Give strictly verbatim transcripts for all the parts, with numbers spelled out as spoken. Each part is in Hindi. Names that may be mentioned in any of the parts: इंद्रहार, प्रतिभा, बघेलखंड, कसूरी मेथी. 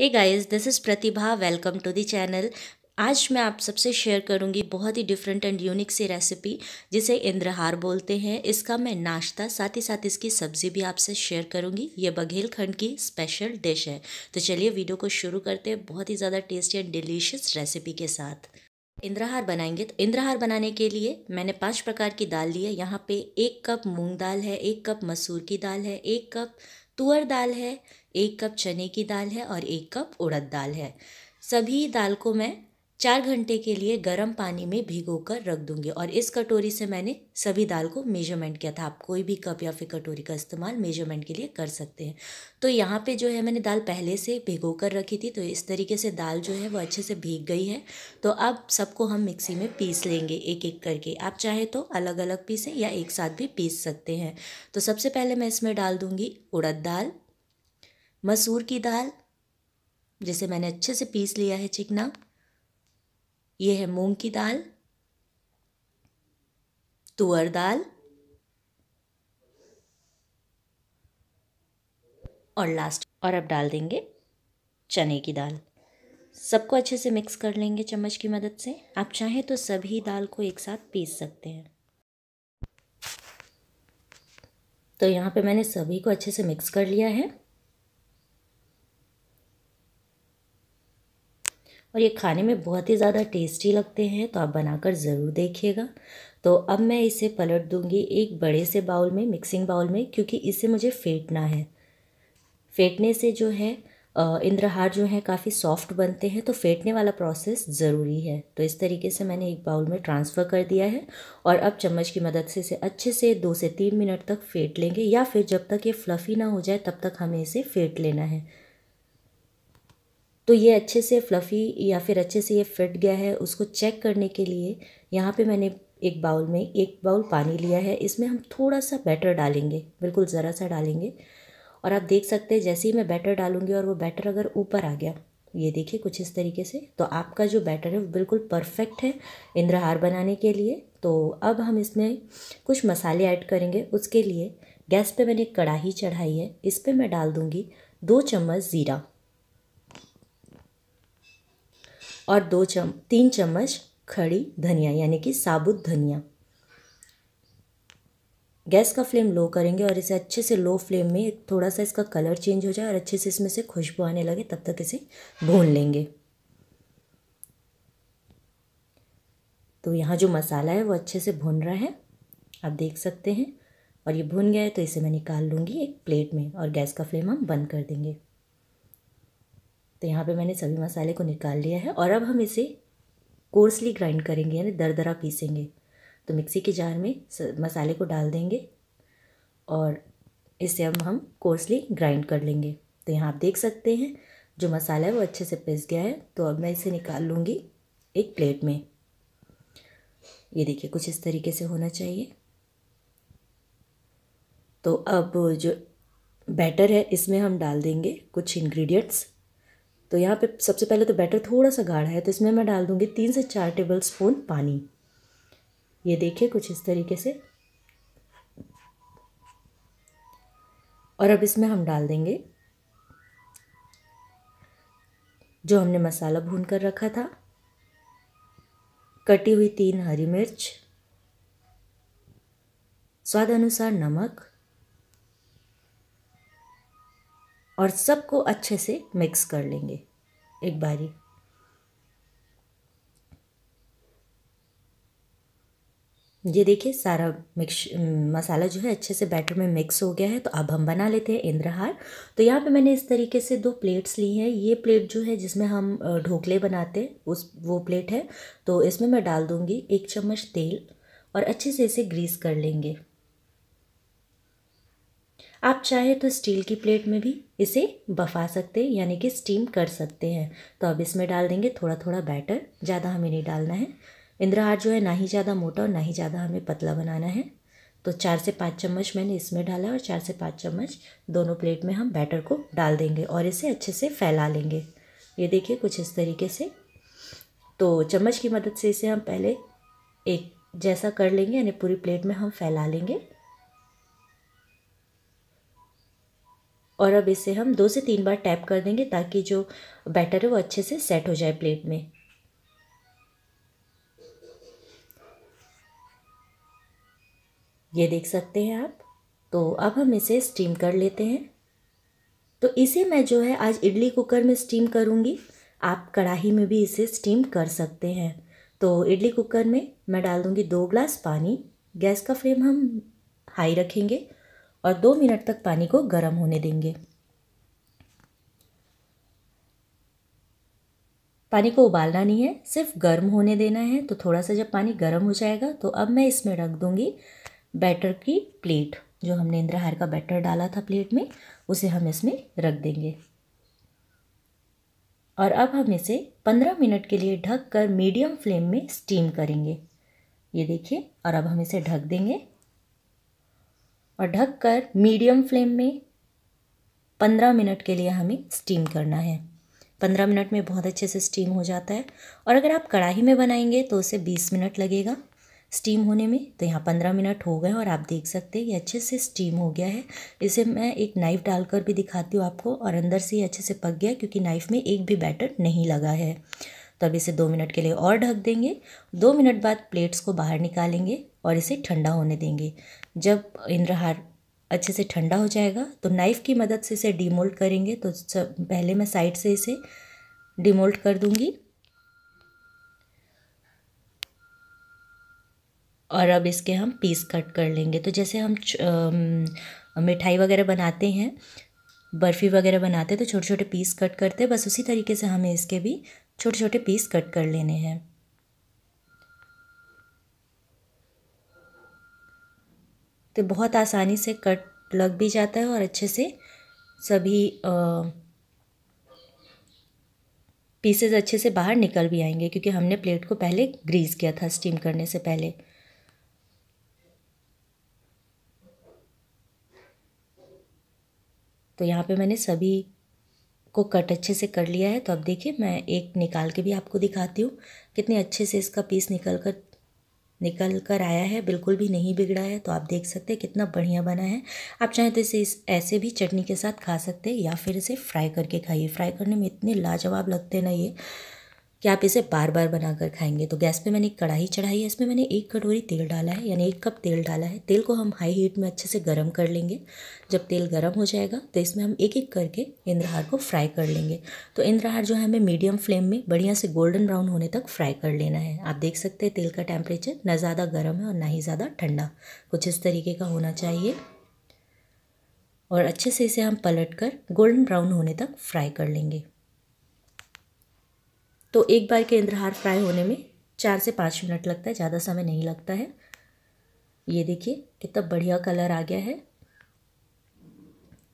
Hey guys, this is प्रतिभा, welcome to the channel. आज मैं आप सबसे शेयर करूंगी बहुत ही डिफरेंट एंड यूनिक सी रेसिपी जिसे इंद्रहार बोलते हैं। इसका मैं नाश्ता साथ ही साथ इसकी सब्ज़ी भी आपसे शेयर करूंगी। ये बघेलखंड की स्पेशल डिश है। तो चलिए वीडियो को शुरू करते हैं बहुत ही ज़्यादा टेस्टी एंड डिलीशियस रेसिपी के साथ। इंद्रहार बनाएंगे तो इंद्रहार बनाने के लिए मैंने पांच प्रकार की दाल ली है। यहाँ पे एक कप मूंग दाल है, एक कप मसूर की दाल है, एक कप तुअर दाल है, एक कप चने की दाल है और एक कप उड़द दाल है। सभी दाल को मैं चार घंटे के लिए गर्म पानी में भिगोकर रख दूंगी। और इस कटोरी से मैंने सभी दाल को मेजरमेंट किया था। आप कोई भी कप या फिर कटोरी का इस्तेमाल मेजरमेंट के लिए कर सकते हैं। तो यहाँ पे जो है मैंने दाल पहले से भिगोकर रखी थी, तो इस तरीके से दाल जो है वो अच्छे से भीग गई है। तो अब सबको हम मिक्सी में पीस लेंगे एक एक करके। आप चाहे तो अलग अलग पीसें या एक साथ भी पीस सकते हैं। तो सबसे पहले मैं इसमें डाल दूँगी उड़द दाल, मसूर की दाल जिसे मैंने अच्छे से पीस लिया है चिकना, ये है मूंग की दाल, तुअर दाल और लास्ट और अब डाल देंगे चने की दाल। सबको अच्छे से मिक्स कर लेंगे चम्मच की मदद से। आप चाहें तो सभी दाल को एक साथ पीस सकते हैं। तो यहाँ पे मैंने सभी को अच्छे से मिक्स कर लिया है। और ये खाने में बहुत ही ज़्यादा टेस्टी लगते हैं, तो आप बनाकर ज़रूर देखिएगा। तो अब मैं इसे पलट दूंगी एक बड़े से बाउल में, मिक्सिंग बाउल में, क्योंकि इसे मुझे फेंटना है। फेंटने से जो है इंद्रहार जो है काफ़ी सॉफ्ट बनते हैं, तो फेंटने वाला प्रोसेस ज़रूरी है। तो इस तरीके से मैंने एक बाउल में ट्रांसफ़र कर दिया है। और अब चम्मच की मदद से इसे अच्छे से दो से तीन मिनट तक फेंट लेंगे, या फिर जब तक ये फ्लफ़ी ना हो जाए तब तक हमें इसे फेंट लेना है। तो ये अच्छे से फ्लफ़ी या फिर अच्छे से ये फिट गया है, उसको चेक करने के लिए यहाँ पे मैंने एक बाउल में एक बाउल पानी लिया है। इसमें हम थोड़ा सा बैटर डालेंगे, बिल्कुल ज़रा सा डालेंगे। और आप देख सकते हैं जैसे ही मैं बैटर डालूँगी और वो बैटर अगर ऊपर आ गया, ये देखिए कुछ इस तरीके से, तो आपका जो बैटर है वो बिल्कुल परफेक्ट है इंद्रहार बनाने के लिए। तो अब हम इसमें कुछ मसाले ऐड करेंगे। उसके लिए गैस पर मैंने कढ़ाई चढ़ाई है। इस पर मैं डाल दूँगी दो चम्मच ज़ीरा और दो चम तीन चम्मच खड़ी धनिया यानी कि साबुत धनिया। गैस का फ्लेम लो करेंगे और इसे अच्छे से लो फ्लेम में थोड़ा सा इसका कलर चेंज हो जाए और अच्छे से इसमें से खुशबू आने लगे तब तक इसे भून लेंगे। तो यहाँ जो मसाला है वो अच्छे से भून रहा है, आप देख सकते हैं। और ये भून गया है तो इसे मैं निकाल लूँगी एक प्लेट में और गैस का फ्लेम हम बंद कर देंगे। तो यहाँ पे मैंने सभी मसाले को निकाल लिया है। और अब हम इसे कोर्सली ग्राइंड करेंगे यानी दरदरा पीसेंगे। तो मिक्सी के जार में मसाले को डाल देंगे और इसे अब हम कोर्सली ग्राइंड कर लेंगे। तो यहाँ आप देख सकते हैं जो मसाला है वो अच्छे से पिस गया है। तो अब मैं इसे निकाल लूँगी एक प्लेट में। ये देखिए कुछ इस तरीके से होना चाहिए। तो अब जो बैटर है इसमें हम डाल देंगे कुछ इंग्रेडिएंट्स। तो यहाँ पे सबसे पहले तो बैटर थोड़ा सा गाढ़ा है, तो इसमें मैं डाल दूँगी तीन से चार टेबल स्पून पानी। ये देखिए कुछ इस तरीके से। और अब इसमें हम डाल देंगे जो हमने मसाला भून कर रखा था, कटी हुई तीन हरी मिर्च, स्वाद अनुसार नमक और सबको अच्छे से मिक्स कर लेंगे एक बारी। ये देखिए सारा मिक्स मसाला जो है अच्छे से बैटर में मिक्स हो गया है। तो अब हम बना लेते हैं इंद्रहार। तो यहाँ पे मैंने इस तरीके से दो प्लेट्स ली हैं। ये प्लेट जो है जिसमें हम ढोकले बनाते हैं उस वो प्लेट है। तो इसमें मैं डाल दूँगी एक चम्मच तेल और अच्छे से इसे ग्रीस कर लेंगे। आप चाहे तो स्टील की प्लेट में भी इसे बफा सकते हैं यानी कि स्टीम कर सकते हैं। तो अब इसमें डाल देंगे थोड़ा थोड़ा बैटर, ज़्यादा हमें नहीं डालना है। इंद्रहार जो है ना ही ज़्यादा मोटा और ना ही ज़्यादा हमें पतला बनाना है। तो चार से पाँच चम्मच मैंने इसमें डाला और चार से पाँच चम्मच दोनों प्लेट में हम बैटर को डाल देंगे और इसे अच्छे से फैला लेंगे। ये देखिए कुछ इस तरीके से। तो चम्मच की मदद से इसे हम पहले एक जैसा कर लेंगे यानी पूरी प्लेट में हम फैला लेंगे। और अब इसे हम दो से तीन बार टैप कर देंगे ताकि जो बैटर है वो अच्छे से सेट हो जाए प्लेट में। ये देख सकते हैं आप। तो अब हम इसे स्टीम कर लेते हैं। तो इसे मैं जो है आज इडली कुकर में स्टीम करूँगी, आप कढ़ाई में भी इसे स्टीम कर सकते हैं। तो इडली कुकर में मैं डाल दूँगी दो ग्लास पानी। गैस का फ्लेम हम हाई रखेंगे और दो मिनट तक पानी को गर्म होने देंगे। पानी को उबालना नहीं है, सिर्फ गर्म होने देना है। तो थोड़ा सा जब पानी गर्म हो जाएगा तो अब मैं इसमें रख दूँगी बैटर की प्लेट। जो हमने इंद्रहार का बैटर डाला था प्लेट में, उसे हम इसमें रख देंगे। और अब हम इसे पंद्रह मिनट के लिए ढककर मीडियम फ्लेम में स्टीम करेंगे। ये देखिए। और अब हम इसे ढक देंगे और ढककर मीडियम फ्लेम में पंद्रह मिनट के लिए हमें स्टीम करना है। पंद्रह मिनट में बहुत अच्छे से स्टीम हो जाता है। और अगर आप कढ़ाई में बनाएंगे तो उसे बीस मिनट लगेगा स्टीम होने में। तो यहाँ पंद्रह मिनट हो गए और आप देख सकते हैं ये अच्छे से स्टीम हो गया है। इसे मैं एक नाइफ़ डालकर भी दिखाती हूँ आपको। और अंदर से ये अच्छे से पक गया क्योंकि नाइफ़ में एक भी बैटर नहीं लगा है। तो अब इसे दो मिनट के लिए और ढक देंगे। दो मिनट बाद प्लेट्स को बाहर निकालेंगे और इसे ठंडा होने देंगे। जब इंद्रहार अच्छे से ठंडा हो जाएगा तो नाइफ़ की मदद से इसे डीमोल्ड करेंगे। तो सब पहले मैं साइड से इसे डीमोल्ड कर दूँगी। और अब इसके हम पीस कट कर लेंगे। तो जैसे हम मिठाई वगैरह बनाते हैं, बर्फ़ी वगैरह बनाते हैं तो छोटे छोटे पीस कट करते हैं, बस उसी तरीके से हमें इसके भी छोटे छोटे पीस कट कर लेने हैं। तो बहुत आसानी से कट लग भी जाता है और अच्छे से सभी आ, पीसेज अच्छे से बाहर निकल भी आएंगे क्योंकि हमने प्लेट को पहले ग्रीस किया था स्टीम करने से पहले। तो यहाँ पे मैंने सभी को कट अच्छे से कर लिया है। तो अब देखिए, मैं एक निकाल के भी आपको दिखाती हूँ कितने अच्छे से इसका पीस निकल कर निकल कर आया है, बिल्कुल भी नहीं बिगड़ा है। तो आप देख सकते हैं कितना बढ़िया बना है। आप चाहें तो इसे इस ऐसे भी चटनी के साथ खा सकते हैं या फिर इसे फ्राई करके खाइए। फ्राई करने में इतने लाजवाब लगते हैं ना ये, कि आप इसे बार बार बनाकर खाएंगे। तो गैस पे मैंने एक कढ़ाई चढ़ाई है, इसमें मैंने एक कटोरी तेल डाला है, यानी एक कप तेल डाला है। तेल को हम हाई हीट में अच्छे से गर्म कर लेंगे। जब तेल गर्म हो जाएगा तो इसमें हम एक एक करके इंद्रहार को फ्राई कर लेंगे। तो इंद्रहार जो है हमें मीडियम फ्लेम में बढ़िया से गोल्डन ब्राउन होने तक फ्राई कर लेना है। आप देख सकते हैं तेल का टेम्परेचर ना ज़्यादा गर्म है और ना ही ज़्यादा ठंडा, कुछ इस तरीके का होना चाहिए। और अच्छे से इसे हम पलट कर गोल्डन ब्राउन होने तक फ्राई कर लेंगे। तो एक बार के इंद्रहार फ्राई होने में चार से पाँच मिनट लगता है, ज़्यादा समय नहीं लगता है। ये देखिए कितना बढ़िया कलर आ गया है।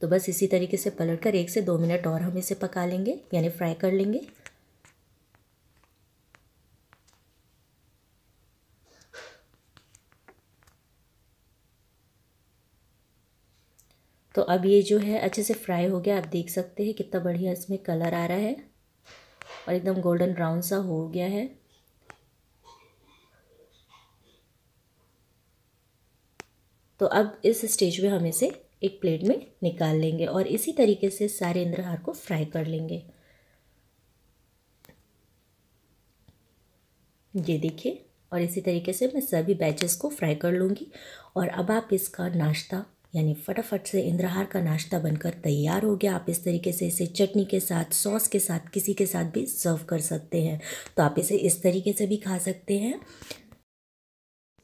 तो बस इसी तरीके से पलट कर एक से दो मिनट और हम इसे पका लेंगे, यानी फ्राई कर लेंगे। तो अब ये जो है अच्छे से फ्राई हो गया। आप देख सकते हैं कितना बढ़िया इसमें कलर आ रहा है और एकदम गोल्डन ब्राउन सा हो गया है। तो अब इस स्टेज में हम इसे एक प्लेट में निकाल लेंगे और इसी तरीके से सारे इंद्रहार को फ्राई कर लेंगे। ये देखिए। और इसी तरीके से मैं सभी बैचेस को फ्राई कर लूँगी। और अब आप इसका नाश्ता, यानी फटाफट से इंद्रहार का नाश्ता बनकर तैयार हो गया। आप इस तरीके से इसे चटनी के साथ, सॉस के साथ, किसी के साथ भी सर्व कर सकते हैं। तो आप इसे इस तरीके से भी खा सकते हैं।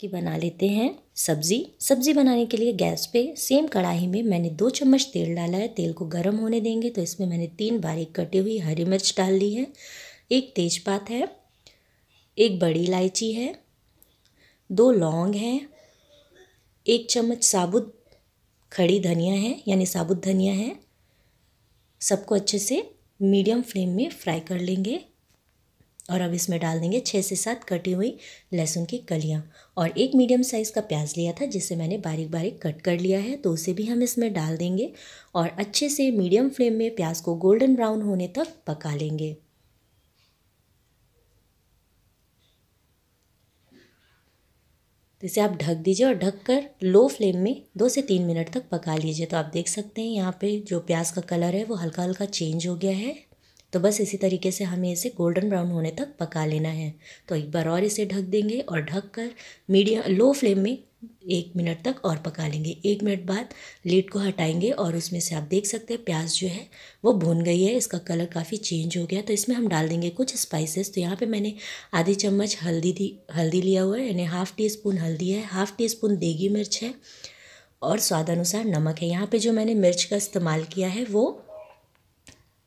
कि बना लेते हैं सब्ज़ी। सब्ज़ी बनाने के लिए गैस पे सेम कढ़ाई में मैंने दो चम्मच तेल डाला है। तेल को गर्म होने देंगे। तो इसमें मैंने तीन बारीक कटी हुई हरी मिर्च डाल ली है, एक तेजपात है, एक बड़ी इलायची है, दो लौंग हैं, एक चम्मच साबुत खड़ी धनिया है, यानी साबुत धनिया है। सबको अच्छे से मीडियम फ्लेम में फ्राई कर लेंगे। और अब इसमें डाल देंगे छः से सात कटी हुई लहसुन की कलियां और एक मीडियम साइज़ का प्याज लिया था जिसे मैंने बारीक बारीक कट कर लिया है। तो उसे भी हम इसमें डाल देंगे और अच्छे से मीडियम फ्लेम में प्याज को गोल्डन ब्राउन होने तक पका लेंगे। तो इसे आप ढक दीजिए और ढककर लो फ्लेम में दो से तीन मिनट तक पका लीजिए। तो आप देख सकते हैं यहाँ पे जो प्याज का कलर है वो हल्का हल्का चेंज हो गया है। तो बस इसी तरीके से हमें इसे गोल्डन ब्राउन होने तक पका लेना है। तो एक बार और इसे ढक देंगे और ढककर मीडियम लो फ्लेम में एक मिनट तक और पका लेंगे। एक मिनट बाद लीड को हटाएंगे और उसमें से आप देख सकते हैं प्याज जो है वो भुन गई है, इसका कलर काफ़ी चेंज हो गया। तो इसमें हम डाल देंगे कुछ स्पाइसेस। तो यहाँ पे मैंने आधी चम्मच हल्दी दी हल्दी लिया हुआ है, यानी हाफ़ टी स्पून हल्दी है, हाफ़ टी स्पून देगी मिर्च है और स्वादानुसार नमक है। यहाँ पर जो मैंने मिर्च का इस्तेमाल किया है वो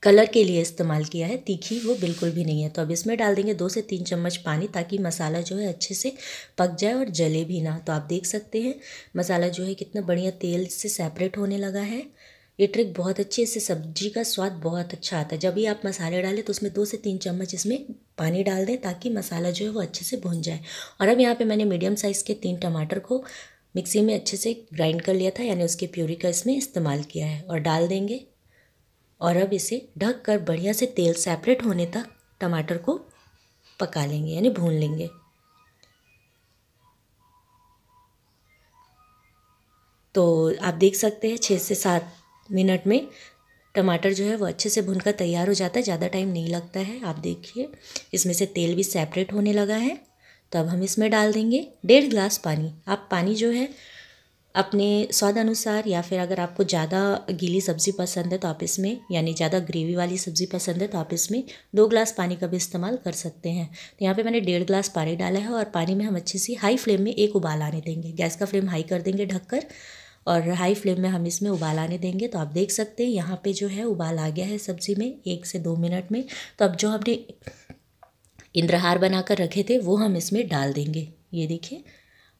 कलर के लिए इस्तेमाल किया है, तीखी वो बिल्कुल भी नहीं है। तो अब इसमें डाल देंगे दो से तीन चम्मच पानी ताकि मसाला जो है अच्छे से पक जाए और जले भी ना। तो आप देख सकते हैं मसाला जो है कितना बढ़िया तेल से सेपरेट होने लगा है। ये ट्रिक बहुत अच्छी है, इससे सब्जी का स्वाद बहुत अच्छा आता है। जब भी आप मसाले डालें तो उसमें दो से तीन चम्मच इसमें पानी डाल दें ताकि मसाला जो है वो अच्छे से भुन जाए। और अब यहाँ पर मैंने मीडियम साइज़ के तीन टमाटर को मिक्सी में अच्छे से ग्राइंड कर लिया था, यानी उसकी प्यूरी का इसमें इस्तेमाल किया है और डाल देंगे। और अब इसे ढककर बढ़िया से तेल सेपरेट होने तक टमाटर को पका लेंगे, यानी भून लेंगे। तो आप देख सकते हैं छः से सात मिनट में टमाटर जो है वो अच्छे से भूनकर तैयार हो जाता है, ज़्यादा टाइम नहीं लगता है। आप देखिए इसमें से तेल भी सेपरेट होने लगा है। तो अब हम इसमें डाल देंगे डेढ़ ग्लास पानी। आप पानी जो है अपने स्वाद अनुसार, या फिर अगर आपको ज़्यादा गीली सब्ज़ी पसंद है तो आप इसमें, यानी ज़्यादा ग्रेवी वाली सब्ज़ी पसंद है तो आप इसमें दो ग्लास पानी का भी इस्तेमाल कर सकते हैं। तो यहाँ पे मैंने डेढ़ ग्लास पानी डाला है और पानी में हम अच्छे से हाई फ्लेम में एक उबाल आने देंगे। गैस का फ्लेम हाई कर देंगे ढककर और हाई फ्लेम में हम इसमें उबाल आने देंगे। तो आप देख सकते हैं यहाँ पर जो है उबाल आ गया है सब्ज़ी में एक से दो मिनट में। तो अब जो हमने इंद्रहार बनाकर रखे थे वो हम इसमें डाल देंगे, ये देखिए,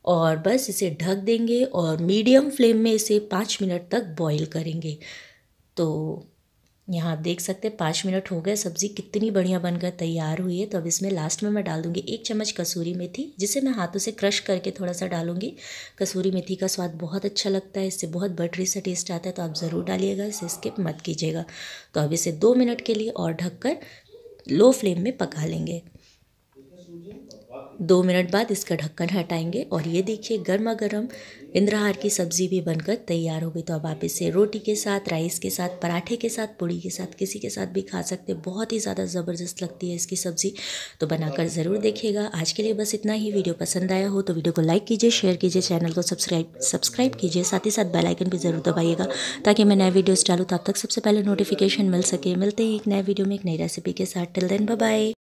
और बस इसे ढक देंगे और मीडियम फ्लेम में इसे पाँच मिनट तक बॉईल करेंगे। तो यहाँ आप देख सकते हैं पाँच मिनट हो गए, सब्ज़ी कितनी बढ़िया बनकर तैयार हुई है। तो अब इसमें लास्ट में मैं डाल दूँगी एक चम्मच कसूरी मेथी, जिसे मैं हाथों से क्रश करके थोड़ा सा डालूँगी। कसूरी मेथी का स्वाद बहुत अच्छा लगता है, इससे बहुत बटरी सा टेस्ट आता है। तो आप ज़रूर डालिएगा, इसे स्किप मत कीजिएगा। तो अब इसे दो मिनट के लिए और ढककर लो फ्लेम में पका लेंगे। दो मिनट बाद इसका ढक्कन हटाएंगे और ये देखिए गर्मा गर्म इंद्रहार की सब्ज़ी भी बनकर तैयार हो गई। तो अब आप इसे रोटी के साथ, राइस के साथ, पराठे के साथ, पूड़ी के साथ, किसी के साथ भी खा सकते हैं। बहुत ही ज़्यादा ज़बरदस्त लगती है इसकी सब्ज़ी, तो बनाकर ज़रूर देखिएगा। आज के लिए बस इतना ही। वीडियो पसंद आया हो तो वीडियो को लाइक कीजिए, शेयर कीजिए, चैनल को सब्सक्राइब सब्सक्राइब कीजिए, साथ ही साथ बेल आइकन भी ज़रूर दबाइएगा ताकि मैं नए वीडियोज़ डालूँ तो आप तक सबसे पहले नोटिफिकेशन मिल सके। मिलते हैं एक नए वीडियो में एक नई रेसिपी के साथ। Till then bye bye.